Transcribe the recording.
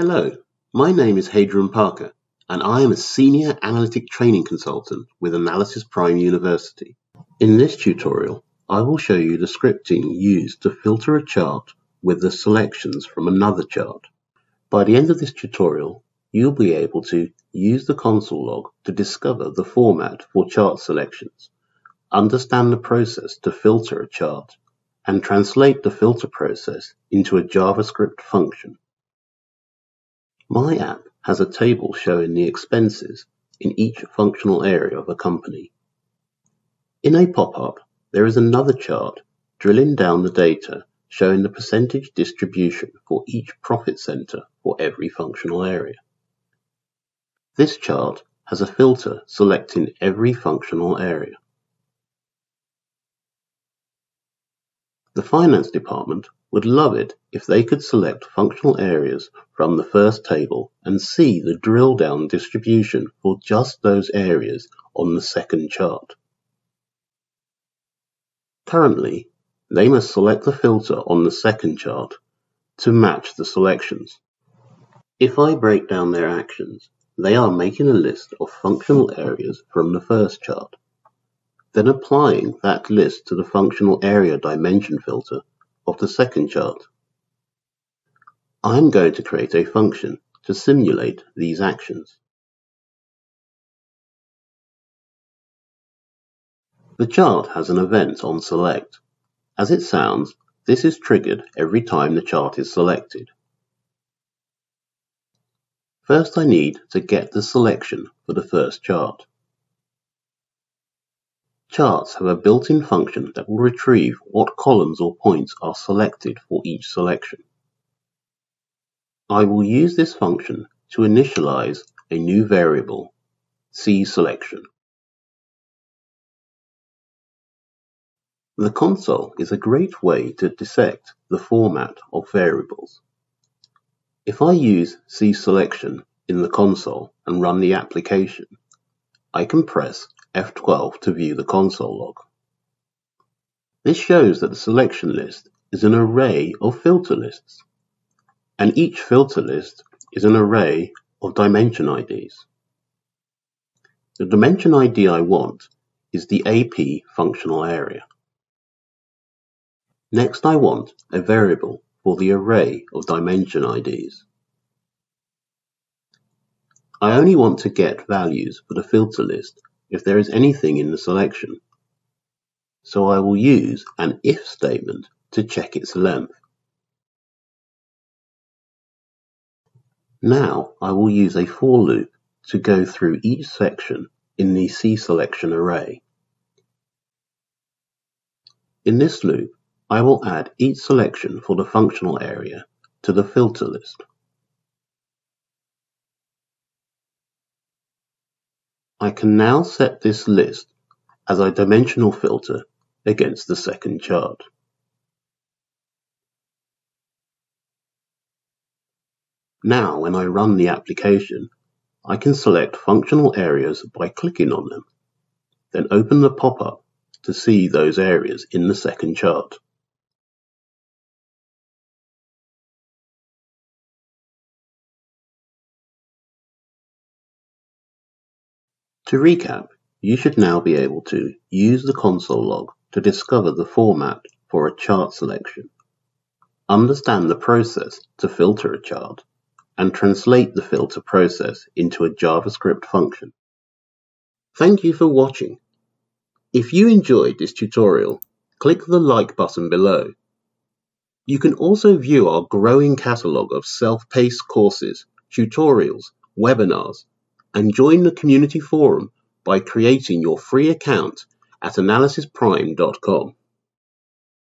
Hello, my name is Hadrian Parker, and I am a Senior Analytic Training Consultant with Analysis Prime University. In this tutorial, I will show you the scripting used to filter a chart with the selections from another chart. By the end of this tutorial, you'll be able to use the console log to discover the format for chart selections, understand the process to filter a chart, and translate the filter process into a JavaScript function. My app has a table showing the expenses in each functional area of a company. In a pop-up, there is another chart drilling down the data showing the percentage distribution for each profit center for every functional area. This chart has a filter selecting every functional area. The finance department would love it if they could select functional areas from the first table and see the drill down distribution for just those areas on the second chart. Currently, they must select the filter on the second chart to match the selections. If I break down their actions, they are making a list of functional areas from the first chart, then applying that list to the functional area dimension filter of the second chart. I'm going to create a function to simulate these actions. The chart has an event on select. As it sounds, this is triggered every time the chart is selected. First, I need to get the selection for the first chart. Charts have a built-in function that will retrieve what columns or points are selected for each selection. I will use this function to initialize a new variable, cSelection. The console is a great way to dissect the format of variables. If I use cSelection in the console and run the application, I can press F12 to view the console log. This shows that the selection list is an array of filter lists, and each filter list is an array of dimension IDs. The dimension ID I want is the AP functional area. Next, I want a variable for the array of dimension IDs. I only want to get values for the filter list if there is anything in the selection, so I will use an if statement to check its length. Now I will use a for loop to go through each section in the cSelection array. In this loop, I will add each selection for the functional area to the filter list. I can now set this list as a dimensional filter against the second chart. Now, when I run the application, I can select functional areas by clicking on them, then open the pop-up to see those areas in the second chart. To recap, you should now be able to use the console log to discover the format for a chart selection, understand the process to filter a chart, and translate the filter process into a JavaScript function. Thank you for watching. If you enjoyed this tutorial, click the like button below. You can also view our growing catalogue of self-paced courses, tutorials, webinars, and join the community forum by creating your free account at analysisprime.com.